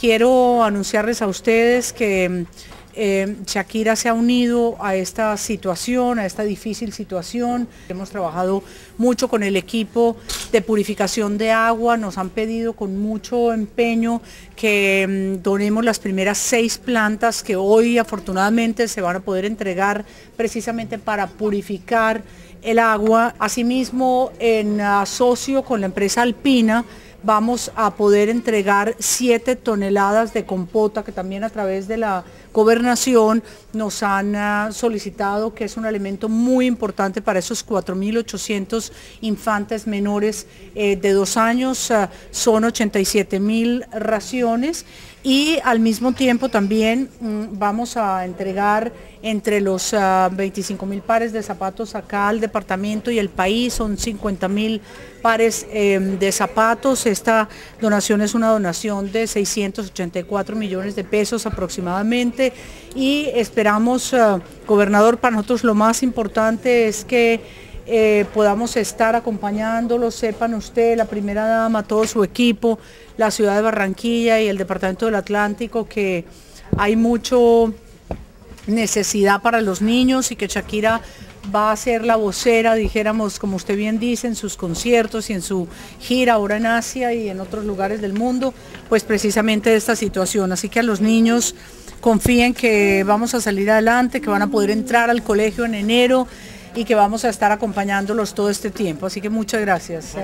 Quiero anunciarles a ustedes que Shakira se ha unido a esta situación, a esta difícil situación. Hemos trabajado mucho con el equipo de purificación de agua, nos han pedido con mucho empeño que donemos las primeras 6 plantas que hoy afortunadamente se van a poder entregar precisamente para purificar el agua. Asimismo, en asocio con la empresa Alpina, vamos a poder entregar 7 toneladas de compota, que también a través de la gobernación nos han solicitado, que es un alimento muy importante para esos 4.800 infantes menores de 2 años, son 87.000 raciones. Y al mismo tiempo también vamos a entregar entre los 25.000 pares de zapatos acá al departamento y el país, son 50.000 pares de zapatos. Esta donación es una donación de 684 millones de pesos aproximadamente, y esperamos, gobernador, para nosotros lo más importante es que podamos estar acompañándolos, sepan usted, la primera dama, todo su equipo, la ciudad de Barranquilla y el departamento del Atlántico, que hay mucha necesidad para los niños y que Shakira va a ser la vocera, dijéramos, como usted bien dice, en sus conciertos y en su gira ahora en Asia y en otros lugares del mundo, pues precisamente de esta situación. Así que a los niños, confíen que vamos a salir adelante, que van a poder entrar al colegio en enero y que vamos a estar acompañándolos todo este tiempo. Así que muchas gracias.